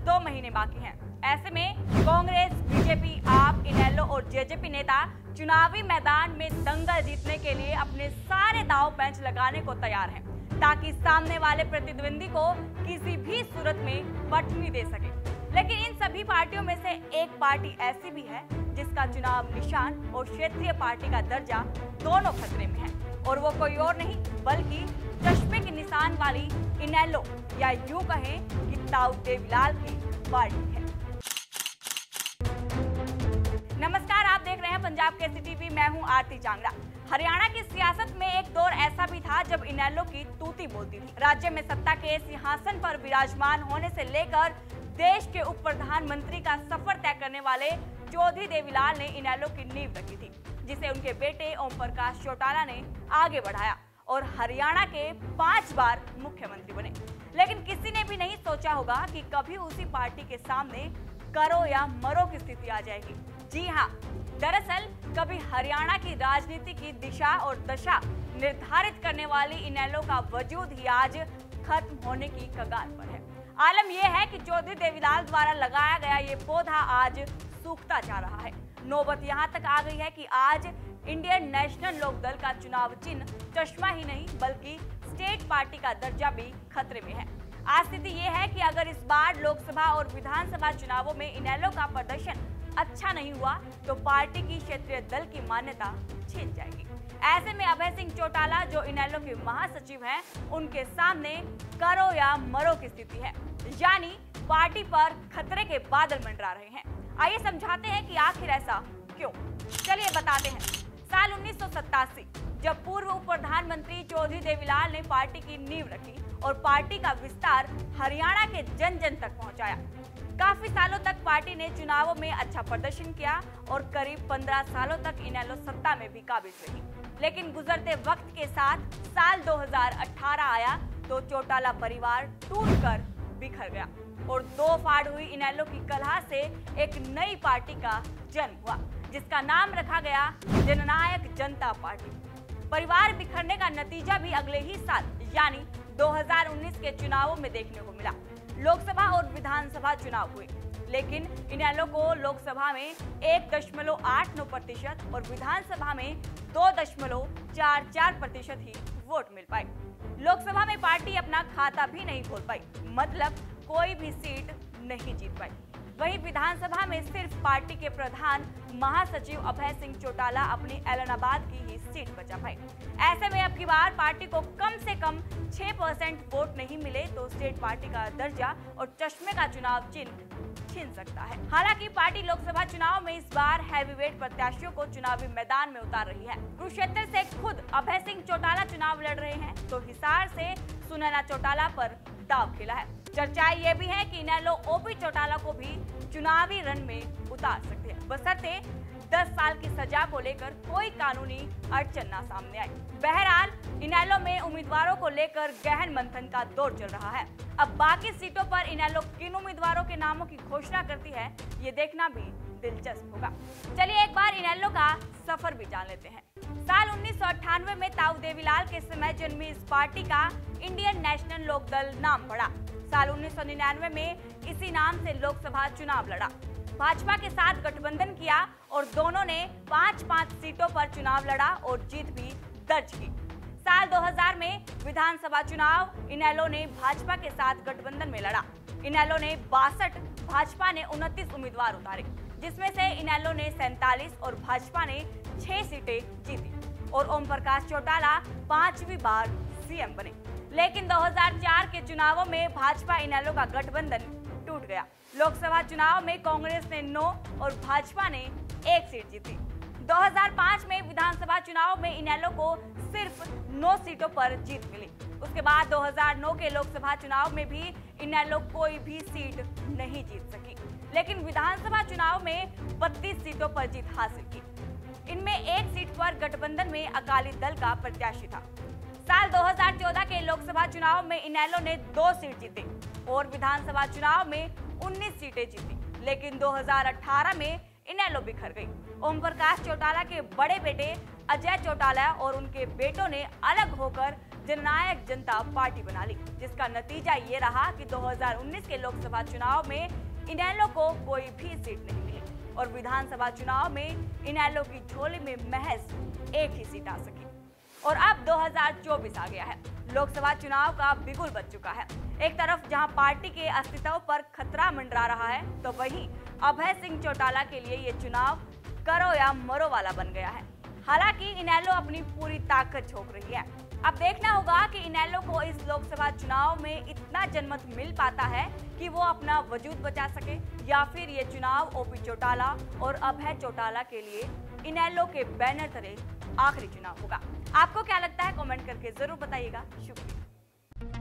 सिर्फ 2 महीने बाकी हैं। ऐसे में कांग्रेस, बीजेपी, आप, इनेलो और जेजेपी नेता चुनावी मैदान में दंगल जीतने के लिए अपने सारे दांव पेंच लगाने को तैयार हैं, ताकि सामने वाले प्रतिद्वंदी को किसी भी सूरत में बटनी दे सके। लेकिन इन सभी पार्टियों में से एक पार्टी ऐसी भी है जिसका चुनाव निशान और क्षेत्रीय पार्टी का दर्जा दोनों खतरे में है, और वो कोई और नहीं बल्कि चश्मे के निशान वाली इनेलो, या यूं कहें कि चौधरी देवीलाल की पार्टी है। नमस्कार, आप देख रहे हैं पंजाब के सिटी टीवी। मैं हूं आरती जांगड़ा। हरियाणा की सियासत में एक दौर ऐसा भी था जब इनेलो की तूती बोलती थी। राज्य में सत्ता के सिंहासन पर विराजमान होने से लेकर देश के उप प्रधानमंत्री का सफर तय करने वाले चौधरी देवीलाल ने इनेलो की नींव रखी थी, जिसे उनके बेटे ओम प्रकाश चौटाला ने आगे बढ़ाया और हरियाणा के 5 बार मुख्यमंत्री बने। लेकिन किसी ने भी नहीं सोचा होगा कि कभी उसी पार्टी के सामने करो या मरो की स्थिति आ जाएगी। जी हाँ, दरअसल कभी हरियाणा की राजनीति की दिशा और दशा निर्धारित करने वाली इनेलो का वजूद ही आज खत्म होने की कगार पर है। आलम यह है कि चौधरी देवीलाल द्वारा लगाया गया ये पौधा आज सूखता जा रहा है। नौबत यहाँ तक आ गई है कि आज इंडियन नेशनल लोकदल का चुनाव चिन्ह चश्मा ही नहीं बल्कि स्टेट पार्टी का दर्जा भी खतरे में है। आज स्थिति ये है कि अगर इस बार लोकसभा और विधानसभा चुनावों में इनेलो का प्रदर्शन अच्छा नहीं हुआ तो पार्टी की क्षेत्रीय दल की मान्यता छिन जाएगी। ऐसे में अभय सिंह चौटाला, जो इनेलो के महासचिव हैं, उनके सामने करो या मरो की स्थिति है, यानी पार्टी पर खतरे के बादल मंडरा रहे हैं। आइए समझाते हैं कि आखिर ऐसा क्यों। चलिए बताते हैं। साल 1987, जब पूर्व उप प्रधानमंत्री चौधरी देवीलाल ने पार्टी की नींव रखी और पार्टी का विस्तार हरियाणा के जन जन तक पहुंचाया। काफी सालों तक पार्टी ने चुनावों में अच्छा प्रदर्शन किया और करीब 15 सालों तक इनेलो सत्ता में भी काबिज रही। लेकिन गुजरते वक्त के साथ साल 2018 आया तो चौटाला परिवार टूट कर बिखर गया और दो फाड़ हुई इनेलो की कलह से एक नई पार्टी का जन्म हुआ, जिसका नाम रखा गया जननायक जनता पार्टी। परिवार बिखरने का नतीजा भी अगले ही साल यानी 2019 के चुनावों में देखने को मिला। लोकसभा और विधानसभा चुनाव हुए, लेकिन इनेलो को लोकसभा में 1.89% और विधानसभा में 2.44% ही वोट मिल पाए। लोकसभा में पार्टी अपना खाता भी नहीं खोल पाई, मतलब कोई भी सीट नहीं जीत पाई। वहीं विधानसभा में सिर्फ पार्टी के प्रधान महासचिव अभय सिंह चौटाला अपनी एलनाबाद की ही सीट बचा पाए। ऐसे में अब की बार पार्टी को कम से कम 6% वोट नहीं मिले तो स्टेट पार्टी का दर्जा और चश्मे का चुनाव चिन्ह छिन सकता है। हालांकि पार्टी लोकसभा चुनाव में इस बार हैवीवेट प्रत्याशियों को चुनावी मैदान में उतार रही है। कुरुक्षेत्र से खुद अभय सिंह चौटाला चुनाव लड़ रहे हैं तो हिसार से सुनैना चौटाला पर दाव खेला है। चर्चाएं ये भी है कि इनेलो ओपी चौटाला को भी चुनावी रण में उतार सकते हैं, बशर्ते 10 साल की सजा को लेकर कोई कानूनी अड़चन ना सामने आए। बहरहाल इनेलो में उम्मीदवारों को लेकर गहन मंथन का दौर चल रहा है। अब बाकी सीटों पर इनेलो किन उम्मीदवारों के नामों की घोषणा करती है, ये देखना भी दिलचस्प होगा। चलिए एक बार इनेलो का सफर भी जान लेते हैं। साल 1998 में चौधरी देवीलाल के समय जन्मी इस पार्टी का इंडियन नेशनल लोकदल नाम पड़ा। साल 1999 में इसी नाम से लोकसभा चुनाव लड़ा, भाजपा के साथ गठबंधन किया और दोनों ने 5-5 सीटों पर चुनाव लड़ा और जीत भी दर्ज की। साल 2000 में विधानसभा चुनाव इनेलो ने भाजपा के साथ गठबंधन में लड़ा। इनेलो ने 62, भाजपा ने 29 उम्मीदवार उतारे, जिसमें से इनेलो ने 47 और भाजपा ने 6 सीटें जीती और ओम प्रकाश चौटाला 5वीं बार सीएम बने। लेकिन 2004 के चुनावों में भाजपा इनेलो का गठबंधन टूट गया। लोकसभा चुनाव में कांग्रेस ने 9 और भाजपा ने 1 सीट जीती। 2005 में विधानसभा चुनाव में इनेलो को सिर्फ 9 सीटों पर जीत मिली। उसके बाद 2009 के लोकसभा चुनाव में भी इनेलो कोई भी सीट नहीं जीत सकी, लेकिन विधानसभा चुनाव में 32 सीटों पर जीत हासिल की। इनमें 1 सीट पर गठबंधन में अकाली दल का प्रत्याशी था। साल 2014 के लोकसभा चुनाव में इनेलो ने 2 सीट जीते और विधानसभा चुनाव में 19 सीटें जीती, लेकिन 2018 में इनेलो बिखर गई। ओम प्रकाश चौटाला के बड़े बेटे अजय चौटाला और उनके बेटों ने अलग होकर जननायक जनता पार्टी बना ली, जिसका नतीजा ये रहा कि 2019 के लोकसभा चुनाव में इनेलो को कोई भी सीट नहीं मिली और विधानसभा चुनाव में इनेलो की झोली में महज एक ही सीट आ सकी। और अब 2024 आ गया है, लोकसभा चुनाव का बिगुल बज चुका है। एक तरफ जहां पार्टी के अस्तित्व पर खतरा मंडरा रहा है, तो वहीं अभय सिंह चौटाला के लिए ये चुनाव करो या मरो वाला बन गया है। हालांकि इनेलो अपनी पूरी ताकत झोंक रही है। अब देखना होगा कि इनेलो को इस लोकसभा चुनाव में इतना जनमत मिल पाता है कि वो अपना वजूद बचा सके, या फिर ये चुनाव ओपी चौटाला और अभय चौटाला के लिए इनेलो के बैनर तले आखिरी चुनाव होगा। आपको क्या लगता है, कमेंट करके जरूर बताइएगा। शुक्रिया।